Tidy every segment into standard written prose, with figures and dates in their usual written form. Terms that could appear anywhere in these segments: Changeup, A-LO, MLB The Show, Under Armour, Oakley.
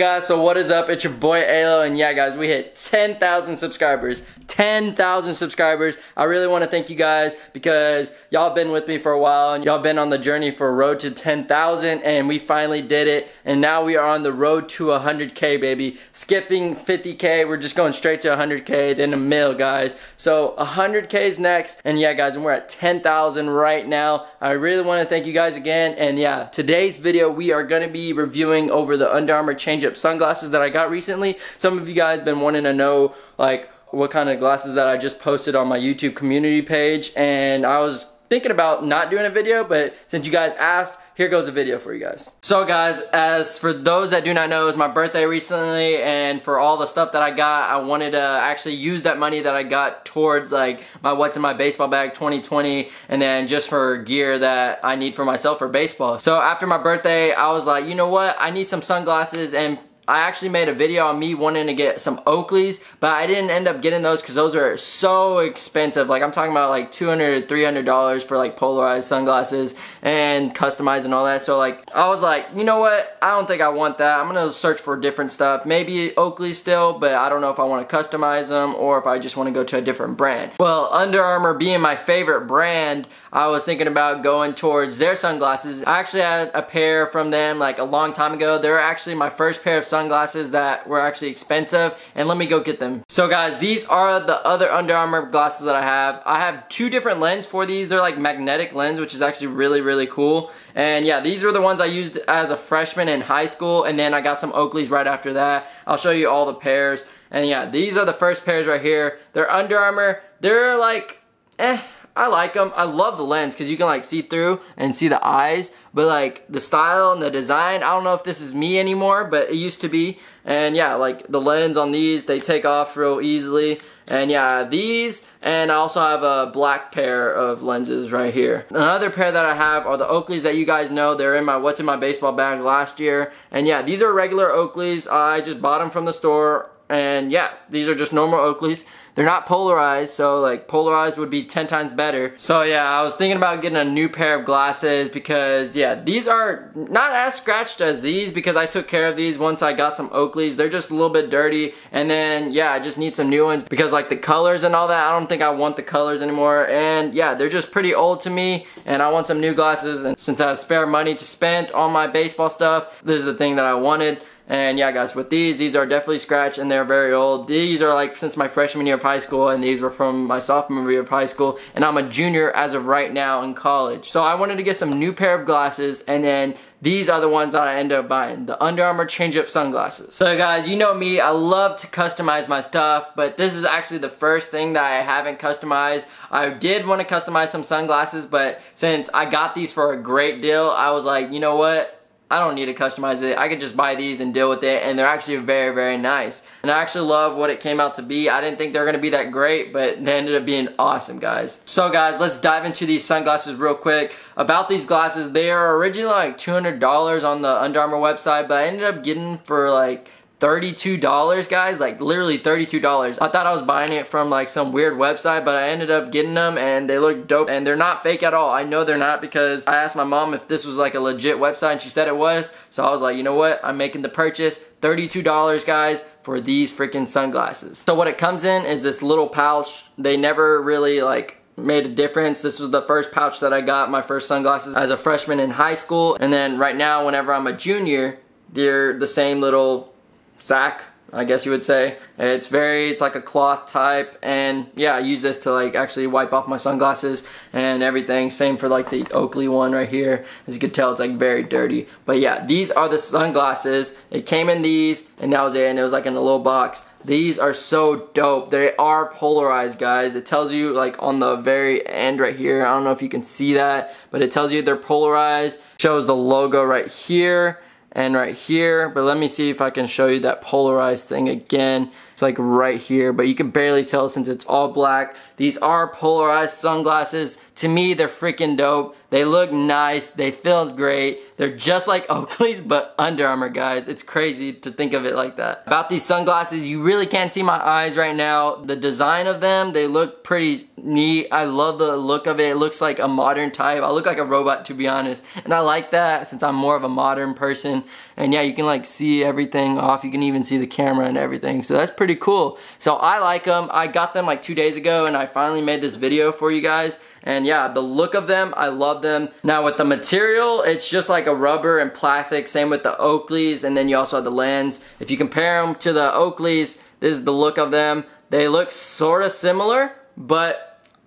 Guys, so what is up? It's your boy Alo, and yeah guys, we hit 10,000 subscribers. 10,000 subscribers. I really want to thank you guys because y'all been with me for a while and y'all been on the journey for a road to 10,000, and we finally did it, and now we are on the road to 100K, baby. Skipping 50K, we're just going straight to 100K, then a mil, guys. So 100K is next, and yeah guys, and we're at 10,000 right now. I really want to thank you guys again, and yeah, today's video we are going to be reviewing over the Under Armour change-up sunglasses that I got recently. Some of you guys been wanting to know like what kind of glasses that I just posted on my YouTube community page, and I was thinking about not doing a video, but since you guys asked, here goes a video for you guys. So guys, as for those that do not know, it was my birthday recently, and for all the stuff that I got, I wanted to actually use that money that I got towards like my What's in My Baseball Bag 2020, and then just for gear that I need for myself for baseball. So after my birthday, I was like, you know what? I need some sunglasses, and I actually made a video on me wanting to get some Oakleys, but I didn't end up getting those because those are so expensive. Like I'm talking about like $200, $300 for like polarized sunglasses and customized and all that. So like I was like, you know what? I don't think I want that. I'm gonna search for different stuff. Maybe Oakley still, but I don't know if I want to customize them or if I just want to go to a different brand. Well, Under Armour being my favorite brand, I was thinking about going towards their sunglasses. I actually had a pair from them like a long time ago. They were actually my first pair of sunglasses that were actually expensive, and let me go get them. So guys, these are the other Under Armour glasses that I have. I have two different lenses for these. They're like magnetic lens, which is actually really, really cool. And yeah, these are the ones I used as a freshman in high school, and then I got some Oakleys right after that. I'll show you all the pairs. And yeah, these are the first pairs right here. They're Under Armour. They're like, I like them. I love the lens because you can like see through and see the eyes, but like the style and the design, I don't know if this is me anymore, but it used to be. And yeah, like the lens on these, they take off real easily. And yeah, these, and I also have a black pair of lenses right here. Another pair that I have are the Oakleys that you guys know. They're in my What's in My Baseball Bag last year. And yeah, these are regular Oakleys. I just bought them from the store. And yeah, these are just normal Oakleys. They're not polarized, so like polarized would be 10 times better. So yeah, I was thinking about getting a new pair of glasses because yeah, these are not as scratched as these because I took care of these once I got some Oakleys. They're just a little bit dirty, and then yeah, I just need some new ones because like the colors and all that, I don't think I want the colors anymore. And yeah, they're just pretty old to me, and I want some new glasses. And since I have spare money to spend on my baseball stuff, this is the thing that I wanted. And yeah guys, with these are definitely scratched and they're very old. These are like since my freshman year of high school, and these were from my sophomore year of high school, and I'm a junior as of right now in college. So I wanted to get some new pair of glasses, and then these are the ones that I ended up buying, the Under Armour change-up sunglasses. So guys, you know me, I love to customize my stuff, but this is actually the first thing that I haven't customized. I did want to customize some sunglasses, but since I got these for a great deal, I was like, you know what? I don't need to customize it. I could just buy these and deal with it, and they're actually very, very nice. And I actually love what it came out to be. I didn't think they were gonna be that great, but they ended up being awesome, guys. So guys, let's dive into these sunglasses real quick. About these glasses, they are originally like $200 on the Under Armour website, but I ended up getting for like $32, guys, like literally $32. I thought I was buying it from like some weird website, but I ended up getting them, and they look dope, and they're not fake at all. I know they're not because I asked my mom if this was like a legit website, and she said it was. So I was like, you know what? I'm making the purchase. $32, guys, for these freaking sunglasses. So what it comes in is this little pouch. They never really like made a difference. This was the first pouch that I got my first sunglasses as a freshman in high school. And then right now, whenever I'm a junior, they're the same little sack, I guess you would say. It's like a cloth type, and yeah, I use this to like actually wipe off my sunglasses and everything. Same for like the Oakley one right here. As you can tell, it's like very dirty. But yeah, these are the sunglasses. It came in these, and that was it, and it was like in a little box. These are so dope. They are polarized, guys. It tells you like on the very end right here, I don't know if you can see that, but it tells you they're polarized. Shows the logo right here and right here, but let me see if I can show you that polarized thing again. It's like right here, but you can barely tell since it's all black. These are polarized sunglasses. To me, they're freaking dope. They look nice. They feel great. They're just like Oakley's, but Under Armour, guys. It's crazy to think of it like that. About these sunglasses, you really can't see my eyes right now. The design of them, they look pretty neat. I love the look of it. It looks like a modern type. I look like a robot, to be honest. And I like that since I'm more of a modern person. And yeah, you can like see everything off. You can even see the camera and everything. So that's pretty cool. So I like them. I got them like 2 days ago and I finally made this video for you guys. And yeah, the look of them, I love them. Now with the material, it's just like a rubber and plastic. Same with the Oakleys, and then you also have the lens. If you compare them to the Oakleys, this is the look of them. They look sort of similar, but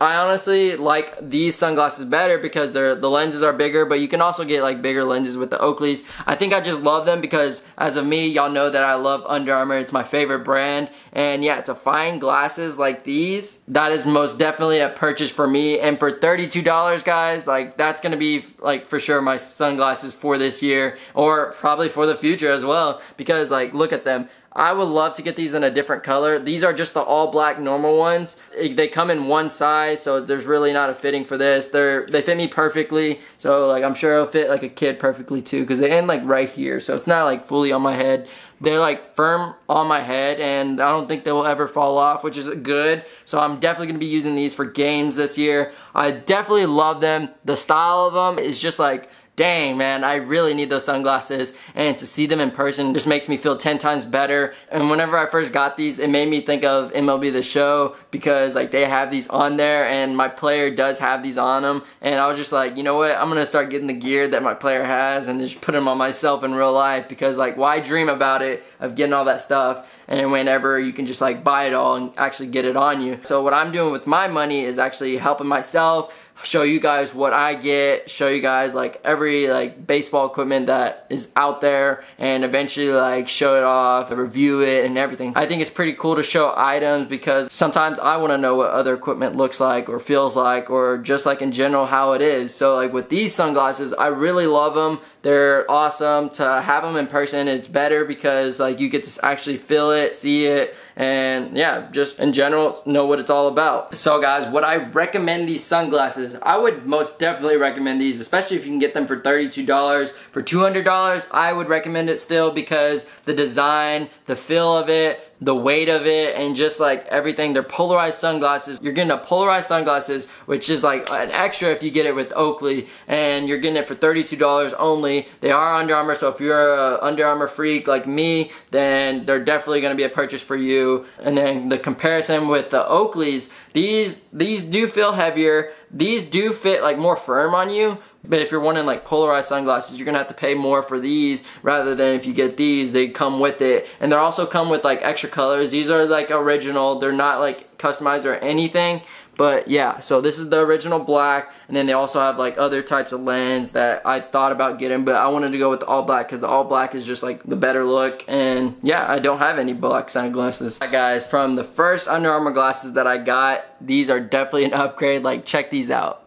I honestly like these sunglasses better because the lenses are bigger, but you can also get like bigger lenses with the Oakleys. I think I just love them because as of me, y'all know that I love Under Armour. It's my favorite brand. And yeah, to find glasses like these, that is most definitely a purchase for me. And for $32, guys, like that's gonna be like for sure my sunglasses for this year or probably for the future as well, because like look at them. I would love to get these in a different color. These are just the all black normal ones. They come in one size, so there's really not a fitting for this. They fit me perfectly, so like I'm sure it'll fit like a kid perfectly too, because they end like right here, so it's not like fully on my head. They're like firm on my head, and I don't think they will ever fall off, which is good. So I'm definitely gonna be using these for games this year. I definitely love them. The style of them is just like, dang, man, I really need those sunglasses, and to see them in person just makes me feel 10 times better. And whenever I first got these, it made me think of MLB The Show, because like they have these on there and my player does have these on them, and I was just like, you know what, I'm gonna start getting the gear that my player has and just put them on myself in real life, because like why dream about it of getting all that stuff and whenever you can just like buy it all and actually get it on you. So what I'm doing with my money is actually helping myself, show you guys what I get, show you guys like every like baseball equipment that is out there, and eventually like show it off, review it and everything. I think it's pretty cool to show items because sometimes I want to know what other equipment looks like or feels like, or just like in general how it is. So like with these sunglasses, I really love them. They're awesome. To have them in person, it's better because like you get to actually feel it, see it, and yeah, just in general know what it's all about. So guys, would I recommend these sunglasses? I would most definitely recommend these, especially if you can get them for $32. For $200, I would recommend it still, because the design, the feel of it, the weight of it, and just like everything. They're polarized sunglasses. You're getting a polarized sunglasses, which is like an extra if you get it with Oakley, and you're getting it for $32 only. They are Under Armour, so if you're a Under Armour freak like me, then they're definitely gonna be a purchase for you. And then the comparison with the Oakleys, these do feel heavier. These do fit like more firm on you. But if you're wanting like polarized sunglasses, you're gonna have to pay more for these rather than if you get these. They come with it, and they also come with like extra colors. These are like original, they're not like customized or anything. But yeah, so this is the original black, and then they also have like other types of lens that I thought about getting, but I wanted to go with the all black because the all black is just like the better look. And yeah, I don't have any black sunglasses. Alright guys, from the first Under Armour glasses that I got, these are definitely an upgrade. Like check these out.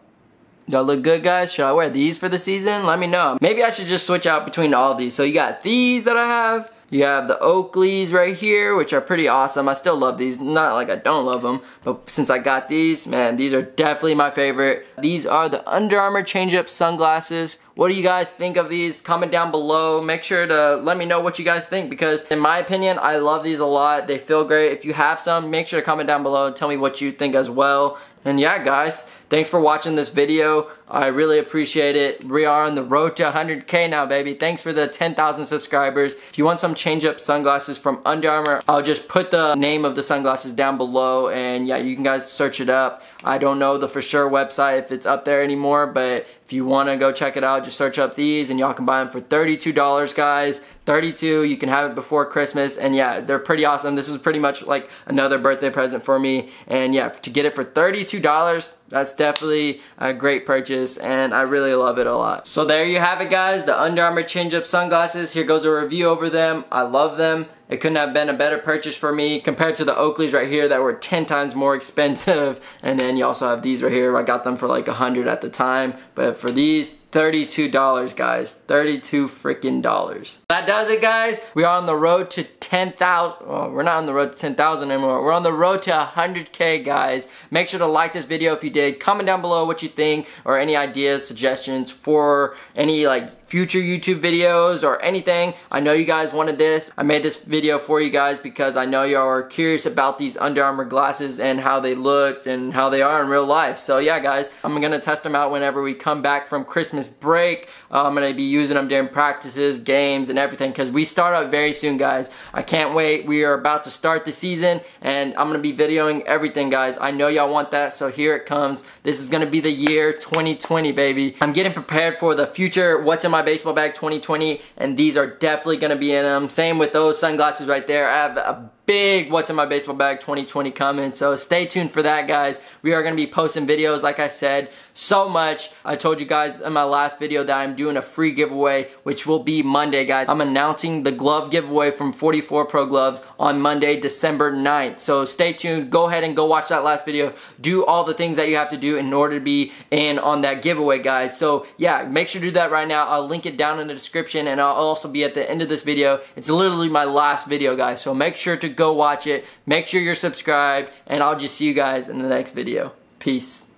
Y'all look good, guys. Should I wear these for the season? Let me know. Maybe I should just switch out between all these. So you got these that I have. You have the Oakleys right here, which are pretty awesome. I still love these. Not like I don't love them, but since I got these, man, these are definitely my favorite. These are the Under Armour Change-Up sunglasses. What do you guys think of these? Comment down below. Make sure to let me know what you guys think, because in my opinion, I love these a lot. They feel great. If you have some, make sure to comment down below and tell me what you think as well. And yeah, guys, thanks for watching this video. I really appreciate it. We are on the road to 100K now, baby. Thanks for the 10,000 subscribers. If you want some change-up sunglasses from Under Armour, I'll just put the name of the sunglasses down below, and yeah, you can guys search it up. I don't know the for sure website if it's up there anymore, but if you want to go check it out, just search up these, and y'all can buy them for $32, guys. $32, you can have it before Christmas, and yeah, they're pretty awesome. This is pretty much like another birthday present for me, and yeah, to get it for $32, that's definitely a great purchase, and I really love it a lot. So there you have it, guys, the Under Armour Change-Up sunglasses. Here goes a review over them. I love them. It couldn't have been a better purchase for me compared to the Oakleys right here that were 10 times more expensive. And then you also have these right here. I got them for like $100 at the time. But for these, $32, guys. $32 freaking dollars. That does it, guys. We are on the road to 10,000. Well, we're not on the road to 10,000 anymore. We're on the road to 100K, guys. Make sure to like this video if you did. Comment down below what you think or any ideas, suggestions for any like future YouTube videos or anything. I know you guys wanted this. I made this video for you guys because I know y'all are curious about these Under Armour glasses and how they look and how they are in real life. So yeah, guys, I'm gonna test them out whenever we come back from Christmas break. I'm gonna be using them during practices, games, and everything because we start up very soon, guys. I can't wait. We are about to start the season and I'm gonna be videoing everything, guys. I know y'all want that, so here it comes. This is gonna be the year 2020, baby. I'm getting prepared for the future. What's in my baseball bag 2020, and these are definitely gonna be in them. Same with those sunglasses right there. I have a big what's in my baseball bag 2020 coming, so stay tuned for that, guys. We are gonna be posting videos, like I said, so much. I told you guys in my last video that I'm doing a free giveaway, which will be Monday, guys. I'm announcing the glove giveaway from 44 Pro Gloves on Monday, December 9th, so stay tuned. Go ahead and go watch that last video. Do all the things that you have to do in order to be in on that giveaway, guys. So yeah, make sure to do that right now. I'll link it down in the description, and I'll also be at the end of this video. It's literally my last video, guys, so make sure to go watch it. Make sure you're subscribed, and I'll just see you guys in the next video. Peace.